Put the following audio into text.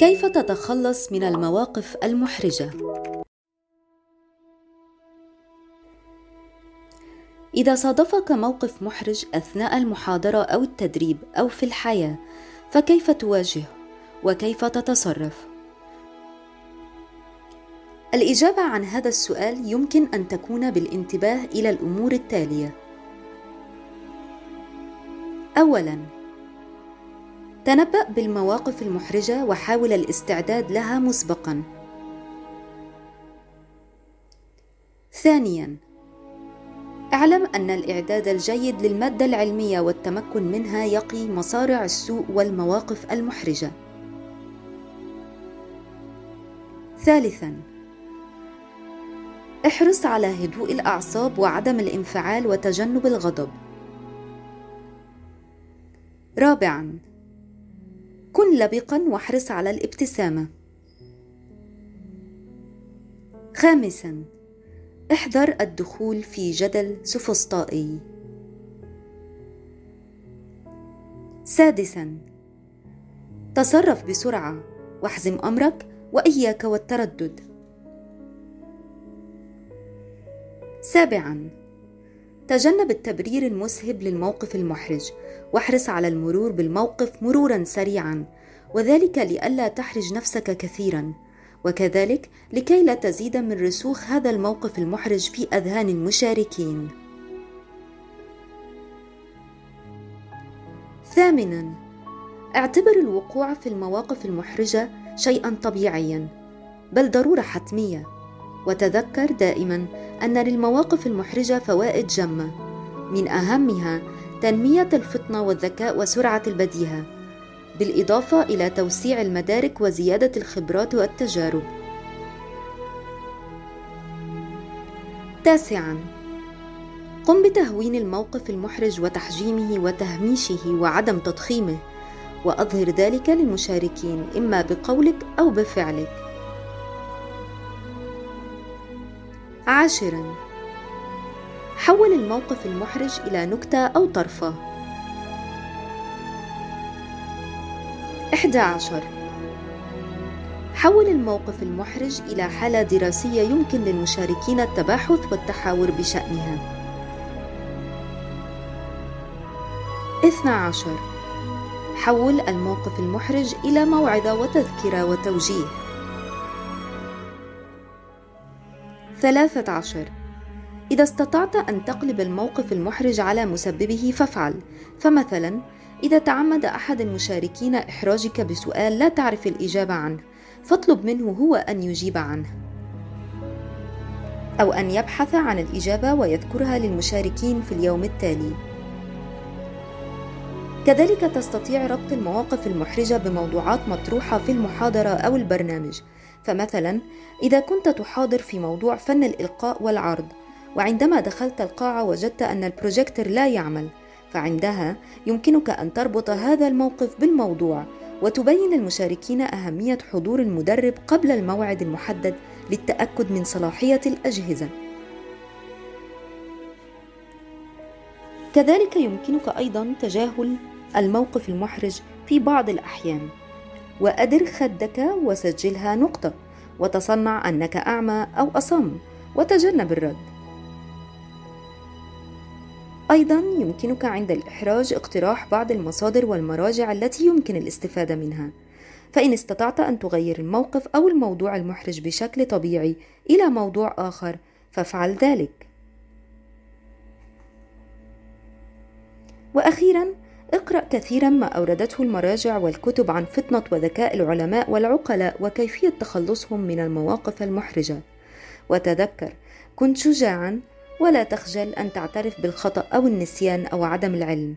كيف تتخلص من المواقف المحرجة؟ إذا صادفك موقف محرج أثناء المحاضرة أو التدريب أو في الحياة، فكيف تواجهه؟ وكيف تتصرف؟ الإجابة عن هذا السؤال يمكن أن تكون بالانتباه إلى الأمور التالية. أولاً، تنبأ بالمواقف المحرجة وحاول الاستعداد لها مسبقاً. ثانياً، اعلم أن الإعداد الجيد للمادة العلمية والتمكن منها يقي مصارع السوء والمواقف المحرجة. ثالثاً، احرص على هدوء الأعصاب وعدم الانفعال وتجنب الغضب. رابعاً، كن لبقاً واحرص على الابتسامة. خامساً، احذر الدخول في جدل سفسطائي. سادساً، تصرف بسرعة واحزم أمرك وإياك والتردد. سابعاً، تجنب التبرير المسهب للموقف المحرج واحرص على المرور بالموقف مروراً سريعاً، وذلك لئلا تحرج نفسك كثيراً، وكذلك لكي لا تزيد من رسوخ هذا الموقف المحرج في أذهان المشاركين. ثامناً، اعتبر الوقوع في المواقف المحرجة شيئاً طبيعياً بل ضرورة حتمية، وتذكر دائماً أن للمواقف المحرجة فوائد جمة، من أهمها تنمية الفطنة والذكاء وسرعة البديهة، بالإضافة إلى توسيع المدارك وزيادة الخبرات والتجارب. تاسعاً، قم بتهوين الموقف المحرج وتحجيمه وتهميشه وعدم تضخيمه، وأظهر ذلك للمشاركين إما بقولك أو بفعلك. عاشراً، حول الموقف المحرج إلى نكتة أو طرفة. 11، حول الموقف المحرج إلى حالة دراسية يمكن للمشاركين التباحث والتحاور بشأنها. 12، حول الموقف المحرج إلى موعظة وتذكرة وتوجيه. 13، إذا استطعت أن تقلب الموقف المحرج على مسببه فافعل، فمثلاً إذا تعمد أحد المشاركين إحراجك بسؤال لا تعرف الإجابة عنه، فاطلب منه هو أن يجيب عنه أو أن يبحث عن الإجابة ويذكرها للمشاركين في اليوم التالي. كذلك تستطيع ربط المواقف المحرجة بموضوعات مطروحة في المحاضرة أو البرنامج، فمثلا إذا كنت تحاضر في موضوع فن الإلقاء والعرض، وعندما دخلت القاعة وجدت أن البروجيكتور لا يعمل، فعندها يمكنك أن تربط هذا الموقف بالموضوع وتبين للمشاركين أهمية حضور المدرب قبل الموعد المحدد للتأكد من صلاحية الأجهزة. كذلك يمكنك أيضا تجاهل الموقف المحرج في بعض الأحيان، وأدر خدك وسجلها نقطة، وتصنع أنك أعمى أو أصم وتجنب الرد. أيضا يمكنك عند الإحراج اقتراح بعض المصادر والمراجع التي يمكن الاستفادة منها، فإن استطعت أن تغير الموقف أو الموضوع المحرج بشكل طبيعي إلى موضوع آخر فافعل ذلك. وأخيرا، اقرأ كثيرا ما أوردته المراجع والكتب عن فطنة وذكاء العلماء والعقلاء وكيفية تخلصهم من المواقف المحرجة، وتذكر كن شجاعا ولا تخجل أن تعترف بالخطأ أو النسيان أو عدم العلم.